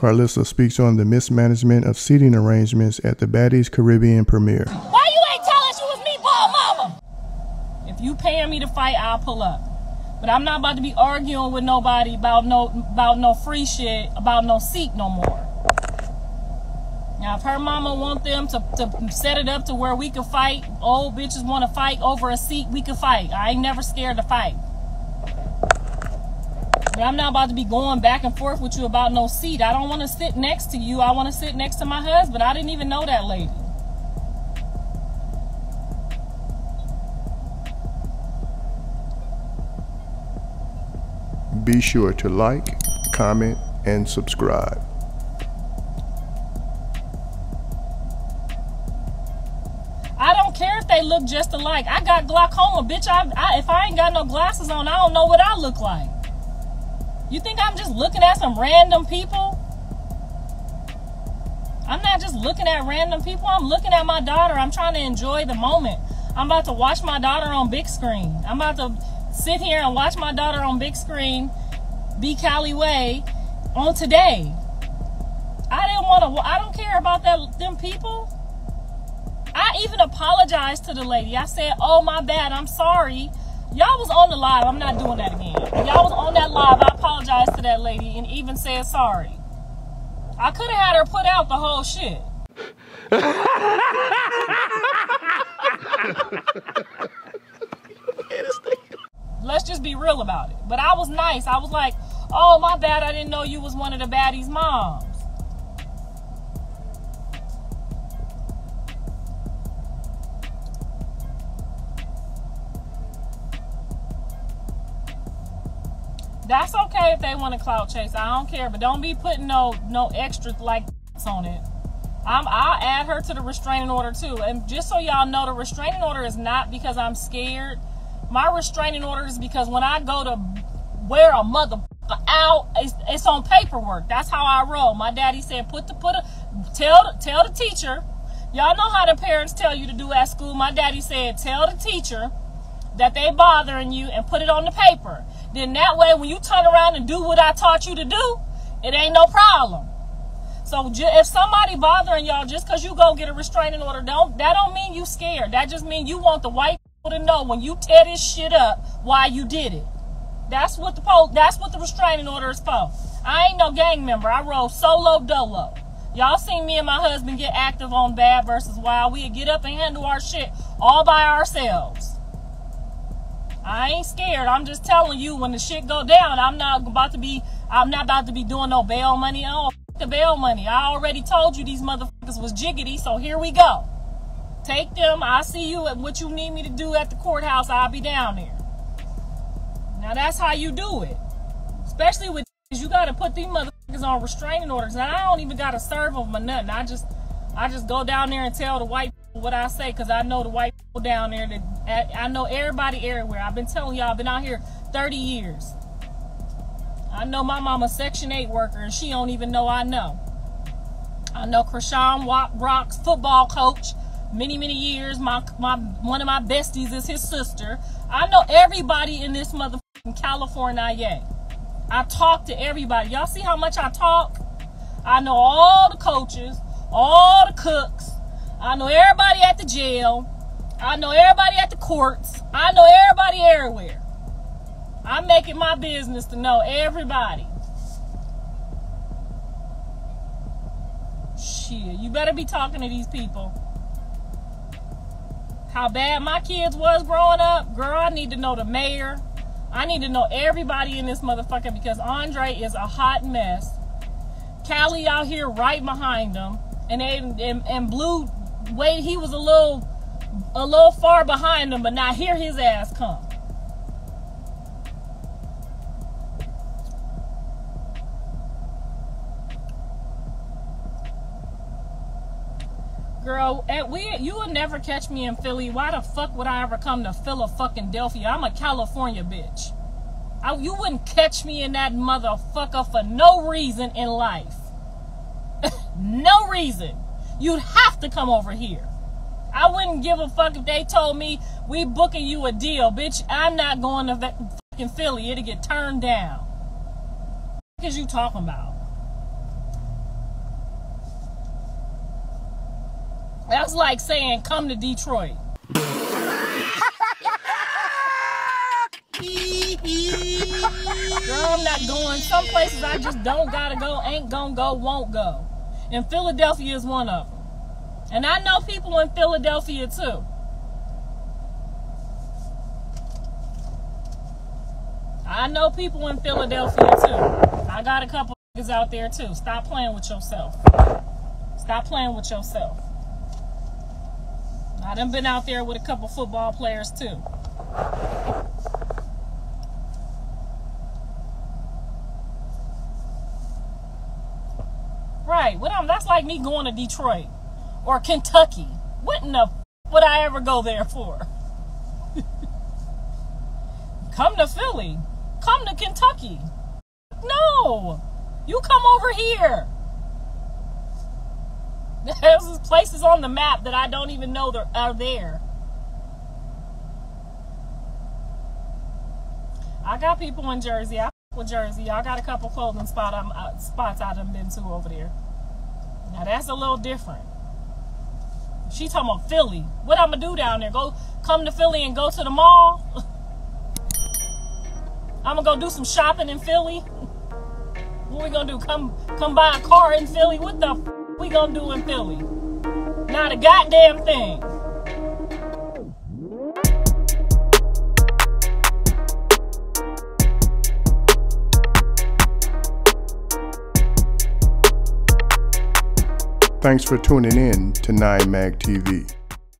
Carlissa speaks on the mismanagement of seating arrangements at the Baddies Caribbean premiere. Why you ain't tell us you was meatball mama? If you paying me to fight, I'll pull up. But I'm not about to be arguing with nobody about no free shit, about no seat no more. Now, if her mama want them to set it up to where we can fight, old bitches want to fight over a seat, we can fight. I ain't never scared to fight. But I'm not about to be going back and forth with you about no seat. I don't want to sit next to you. I want to sit next to my husband. I didn't even know that lady. Be sure to like, comment, and subscribe. I don't care if they look just alike. I got glaucoma, bitch. If I ain't got no glasses on, I don't know what I look like. You think I'm just looking at some random people? I'm not just looking at random people. I'm looking at my daughter. I'm trying to enjoy the moment. I'm about to watch my daughter on big screen. I'm about to sit here and watch my daughter on big screen be Kaliwae on today. I don't care about them people. I even apologized to the lady. I said, oh, my bad, I'm sorry. Y'all was on the live. I'm not doing that again. Y'all was on that live. I apologized to that lady and even said sorry. I could have had her put out the whole shit. Let's just be real about it. But I was nice. I was like, oh, my bad, I didn't know you was one of the baddies' moms. That's okay if they want to clout chase. I don't care, but don't be putting no extra like on it. I'll add her to the restraining order too. And just so y'all know, the restraining order is not because I'm scared. My restraining order is because when I go to wear a motherfucker out, it's on paperwork. That's how I roll. My daddy said, tell the teacher. Y'all know how the parents tell you to do at school. My daddy said, tell the teacher that they bothering you and put it on the paper. Then that way, when you turn around and do what I taught you to do, it ain't no problem. So if somebody bothering y'all just because you go get a restraining order, that don't mean you scared. That just mean you want the white people to know when you tear this shit up why you did it. That's what the restraining order is for. I ain't no gang member. I roll solo dolo. Y'all seen me and my husband get active on Bad vs. Wild. We'd get up and handle our shit all by ourselves. I ain't scared. I'm just telling you when the shit go down, I'm not about to be doing no bail money. Oh, the bail money. I already told you these motherfuckers was jiggity, so here we go. Take them. I'll see you at what you need me to do at the courthouse. I'll be down there. Now that's how you do it. Especially with you gotta put these motherfuckers on restraining orders. And I don't even gotta serve them or nothing. I just go down there and tell the white people what I say, because I know the white people down there, that I know everybody everywhere. I've been telling y'all, I've been out here 30 years. I know my mama's Section 8 worker, and she don't even know I know. I know Krishan Rock's football coach, many, many years. One of my besties is his sister. I know everybody in this motherfucking California. I talk to everybody. Y'all see how much I talk? I know all the coaches, all the cooks. I know everybody at the jail. I know everybody at the courts. I know everybody everywhere. I make it my business to know everybody. Shit, you better be talking to these people. How bad my kids was growing up, girl, I need to know the mayor. I need to know everybody in this motherfucker, because Andre is a hot mess. Callie out here right behind him. And Blue, wait, he was a little far behind him, but now here his ass come. Girl, you will never catch me in Philly. Why the fuck would I ever come to Philadelphia? I'm a California bitch. You wouldn't catch me in that motherfucker for no reason in life. No reason. You'd have to come over here. I wouldn't give a fuck if they told me we booking you a deal, bitch. I'm not going to fucking Philly. It'll get turned down. What the fuck is you talking about? That's like saying, come to Detroit. Girl, I'm not going. Some places I just don't gotta go, ain't gonna go, won't go. And Philadelphia is one of them. And I know people in Philadelphia too. I know people in Philadelphia too. I got a couple niggas out there too. Stop playing with yourself. Stop playing with yourself. I done been out there with a couple football players too. Right, that's like me going to Detroit or Kentucky. What in the f would I ever go there for? Come to Philly. Come to Kentucky. No, you come over here. There's places on the map that I don't even know that are there. I got people in Jersey. I f with Jersey. I got a couple clothing spots I done been to over there. Now that's a little different. She talking about Philly. What I'm gonna do down there? Come to Philly and go to the mall? I'm gonna go do some shopping in Philly? What we gonna do? Come buy a car in Philly? What the f we gonna do in Philly? Not a goddamn thing. Thanks for tuning in to 9MagTV.